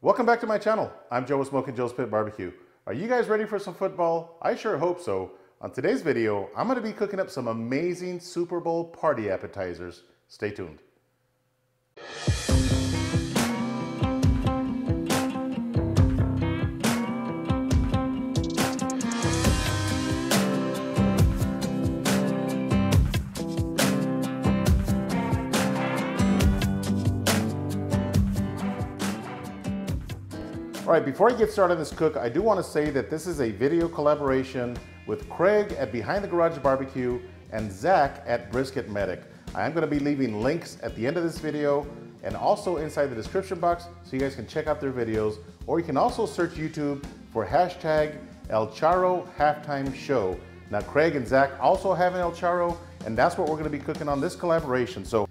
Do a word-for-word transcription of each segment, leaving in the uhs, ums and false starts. Welcome back to my channel. I'm Joe with Smokin' Joe's Pit B B Q. Are you guys ready for some football? I sure hope so. On today's video, I'm gonna be cooking up some amazing Super Bowl party appetizers. Stay tuned. All right, before I get started on this cook, I do want to say that this is a video collaboration with Craig at Behind the Garage Barbecue and Zach at Brisket Medic. I am going to be leaving links at the end of this video and also inside the description box so you guys can check out their videos, or you can also search YouTube for hashtag El Charro Halftime Show. Now Craig and Zach also have an El Charro, and that's what we're going to be cooking on this collaboration. So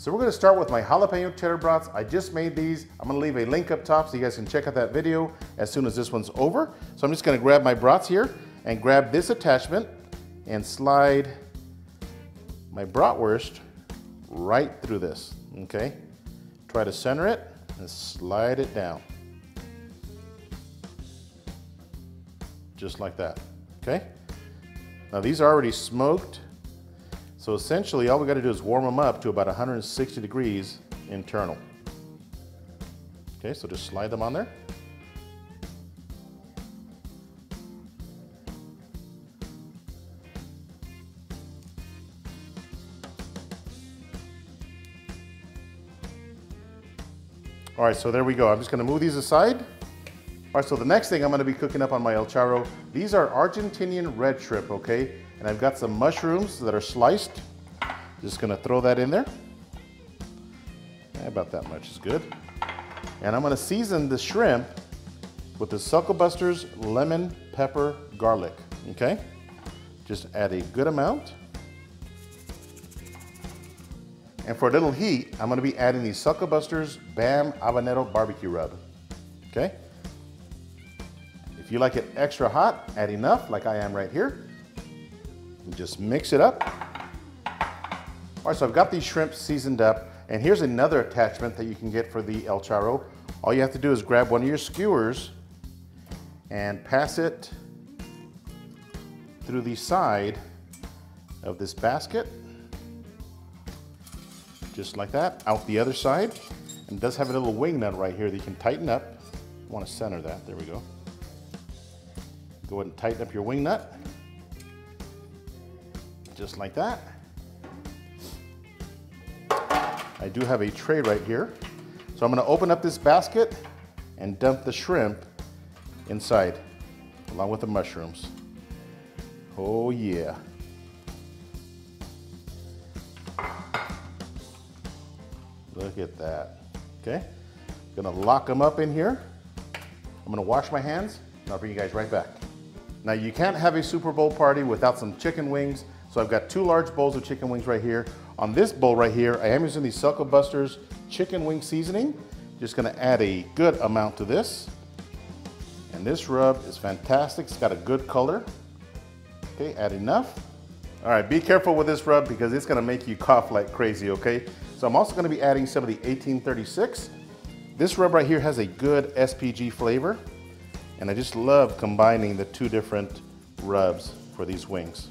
So we're gonna start with my jalapeno cheddar brats. I just made these. I'm gonna leave a link up top so you guys can check out that video as soon as this one's over. So I'm just gonna grab my brats here and grab this attachment and slide my bratwurst right through this, okay? Try to center it and slide it down. Just like that, okay? Now these are already smoked. So essentially, all we gotta do is warm them up to about one hundred sixty degrees internal. Okay, so just slide them on there. All right, so there we go. I'm just gonna move these aside. All right, so the next thing I'm gonna be cooking up on my El Charro, these are Argentinian red shrimp, okay? And I've got some mushrooms that are sliced. Just gonna throw that in there. About that much is good. And I'm gonna season the shrimp with the Suckle Busters lemon, pepper, garlic, okay? Just add a good amount. And for a little heat, I'm gonna be adding the Suckle Busters Bam Habanero Barbecue Rub, okay? If you like it extra hot, add enough, like I am right here. And just mix it up. All right, so I've got these shrimp seasoned up, and here's another attachment that you can get for the El Charro. All you have to do is grab one of your skewers and pass it through the side of this basket, just like that, out the other side. And it does have a little wing nut right here that you can tighten up. You want to center that, there we go. Go ahead and tighten up your wing nut, just like that. I do have a tray right here. So I'm gonna open up this basket and dump the shrimp inside, along with the mushrooms. Oh yeah. Look at that, okay? Gonna lock them up in here. I'm gonna wash my hands, and I'll bring you guys right back. Now you can't have a Super Bowl party without some chicken wings, so I've got two large bowls of chicken wings right here. On this bowl right here, I am using the Suckle Busters chicken wing seasoning. Just gonna add a good amount to this. And this rub is fantastic, it's got a good color. Okay, add enough. All right, be careful with this rub because it's gonna make you cough like crazy, okay? So I'm also gonna be adding some of the eighteen thirty-six. This rub right here has a good S P G flavor. And I just love combining the two different rubs for these wings.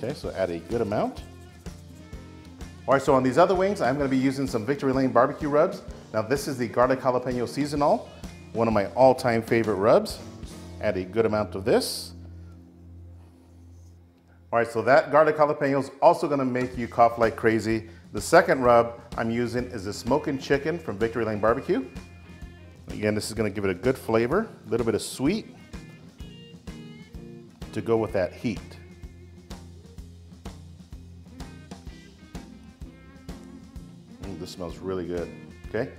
Okay, so add a good amount. All right, so on these other wings, I'm gonna be using some Victory Lane Barbecue rubs. Now this is the Garlic Jalapeno Seasonal, one of my all-time favorite rubs. Add a good amount of this. All right, so that Garlic Jalapeno is also gonna make you cough like crazy. The second rub I'm using is the Smokin' Chicken from Victory Lane Barbecue. Again, this is gonna give it a good flavor, a little bit of sweet to go with that heat. Ooh, this smells really good, okay?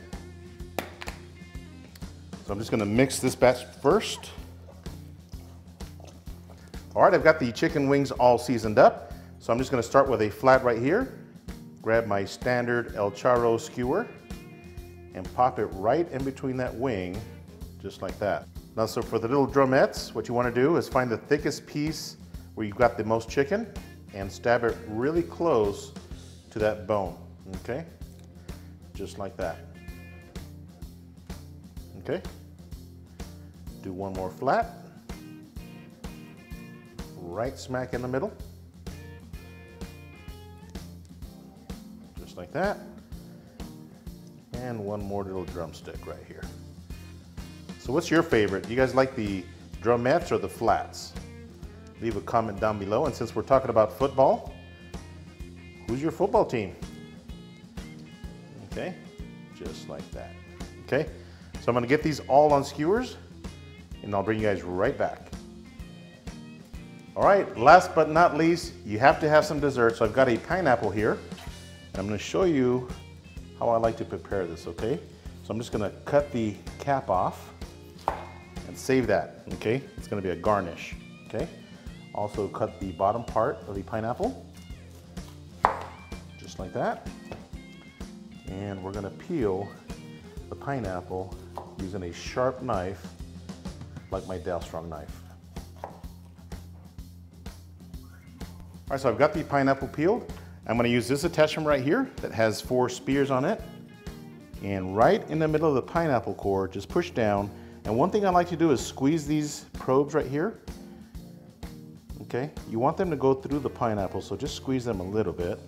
So I'm just gonna mix this batch first. All right, I've got the chicken wings all seasoned up, so I'm just gonna start with a flat right here, grab my standard El Charro skewer, and pop it right in between that wing, just like that. Now, so for the little drumettes, what you wanna do is find the thickest piece where you've got the most chicken and stab it really close to that bone, okay? Just like that. Okay. Do one more flat. Right smack in the middle. Just like that. And one more little drumstick right here. So what's your favorite? You guys like the drumettes or the flats? Leave a comment down below. And since we're talking about football, who's your football team? Okay, just like that. Okay, so I'm gonna get these all on skewers and I'll bring you guys right back. All right, last but not least, you have to have some dessert. So I've got a pineapple here and I'm gonna show you how I like to prepare this, okay? So I'm just gonna cut the cap off and save that, okay? It's gonna be a garnish, okay? Also cut the bottom part of the pineapple, just like that. And we're gonna peel the pineapple using a sharp knife, like my Dalstrong knife. All right, so I've got the pineapple peeled. I'm gonna use this attachment right here that has four spears on it. And right in the middle of the pineapple core, just push down. And one thing I like to do is squeeze these probes right here. Okay, you want them to go through the pineapple, so just squeeze them a little bit.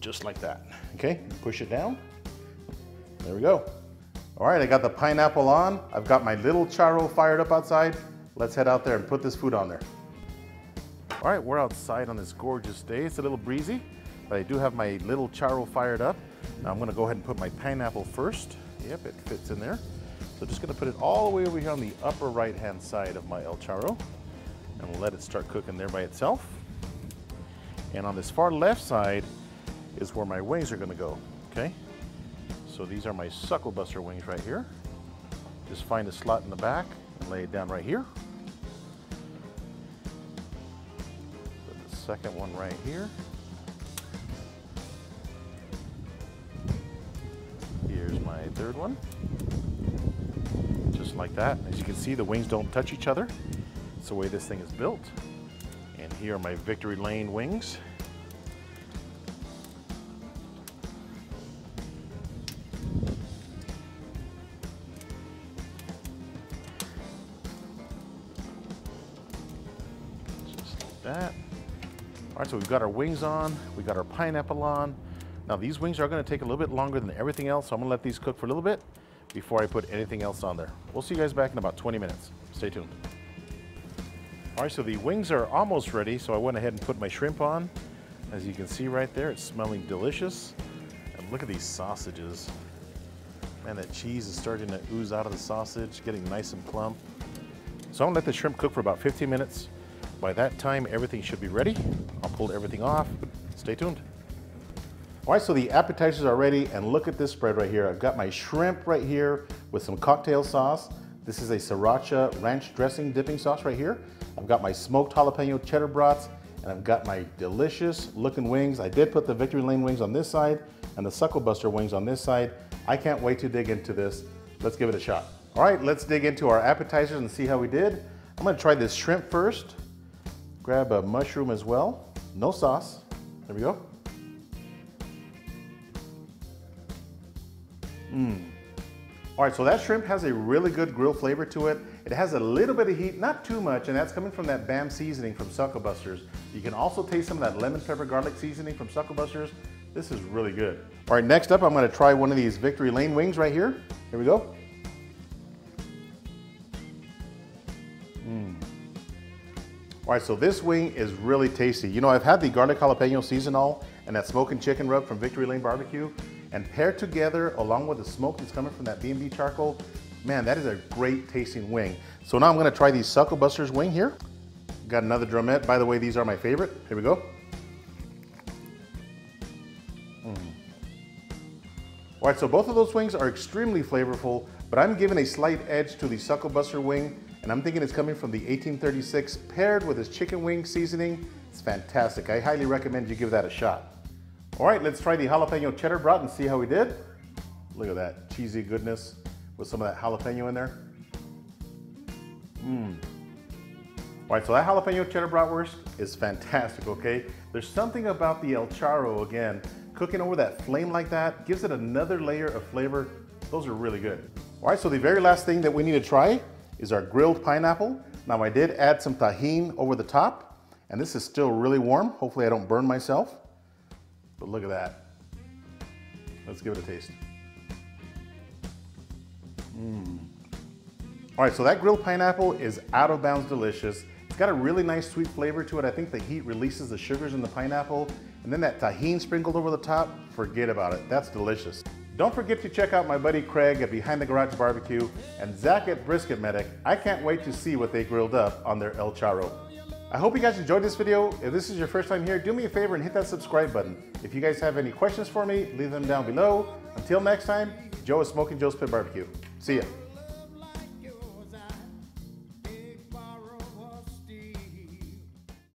Just like that, okay? Push it down. There we go. All right, I got the pineapple on. I've got my little charro fired up outside. Let's head out there and put this food on there. All right, we're outside on this gorgeous day. It's a little breezy, but I do have my little charro fired up. Now I'm gonna go ahead and put my pineapple first. Yep, it fits in there. So just gonna put it all the way over here on the upper right-hand side of my El Charro and let it start cooking there by itself. And on this far left side is where my wings are gonna go, okay? So these are my Suckle Buster wings right here. Just find a slot in the back and lay it down right here. Second one right here. Here's my third one. Just like that. As you can see, the wings don't touch each other. It's the way this thing is built. And here are my Victory Lane wings. Just like that. All right, so we've got our wings on, we got our pineapple on. Now these wings are gonna take a little bit longer than everything else, so I'm gonna let these cook for a little bit before I put anything else on there. We'll see you guys back in about twenty minutes. Stay tuned. All right, so the wings are almost ready, so I went ahead and put my shrimp on. As you can see right there, it's smelling delicious. And look at these sausages. Man, that cheese is starting to ooze out of the sausage, getting nice and plump. So I'm gonna let the shrimp cook for about fifteen minutes. By that time, everything should be ready. I'll pull everything off. Stay tuned. All right, so the appetizers are ready, and look at this spread right here. I've got my shrimp right here with some cocktail sauce. This is a sriracha ranch dressing dipping sauce right here. I've got my smoked jalapeno cheddar brats, and I've got my delicious looking wings. I did put the Victory Lane wings on this side and the Suckle Buster wings on this side. I can't wait to dig into this. Let's give it a shot. All right, let's dig into our appetizers and see how we did. I'm gonna try this shrimp first. Grab a mushroom as well. No sauce. There we go. Mmm. All right, so that shrimp has a really good grill flavor to it. It has a little bit of heat, not too much, and that's coming from that BAM seasoning from Suckle Busters. You can also taste some of that lemon pepper garlic seasoning from Suckle Busters. This is really good. All right, next up, I'm gonna try one of these Victory Lane wings right here. Here we go. Mmm. All right, so this wing is really tasty. You know, I've had the garlic jalapeno seasonal and that smoking chicken rub from Victory Lane Barbecue, and paired together along with the smoke that's coming from that B and B charcoal, man, that is a great tasting wing. So now I'm gonna try the Suckle Busters wing here. Got another drumette. By the way, these are my favorite. Here we go. Mm. All right, so both of those wings are extremely flavorful, but I'm giving a slight edge to the Suckle Buster wing, and I'm thinking it's coming from the eighteen thirty-six paired with this chicken wing seasoning. It's fantastic. I highly recommend you give that a shot. All right, let's try the jalapeno cheddar brat and see how we did. Look at that cheesy goodness with some of that jalapeno in there. Mmm. All right, so that jalapeno cheddar bratwurst is fantastic, okay? There's something about the El Charro, again, cooking over that flame like that, gives it another layer of flavor. Those are really good. All right, so the very last thing that we need to try is our grilled pineapple. Now I did add some tahini over the top, and this is still really warm. Hopefully I don't burn myself, but look at that. Let's give it a taste. Mm. All right, so that grilled pineapple is out of bounds delicious. It's got a really nice sweet flavor to it. I think the heat releases the sugars in the pineapple, and then that tahini sprinkled over the top, forget about it, that's delicious. Don't forget to check out my buddy Craig at Behind the Garage Barbecue and Zach at Brisket Medic. I can't wait to see what they grilled up on their El Charro. I hope you guys enjoyed this video. If this is your first time here, do me a favor and hit that subscribe button. If you guys have any questions for me, leave them down below. Until next time, Joe is Smokin' Joe's Pit B B Q. See ya.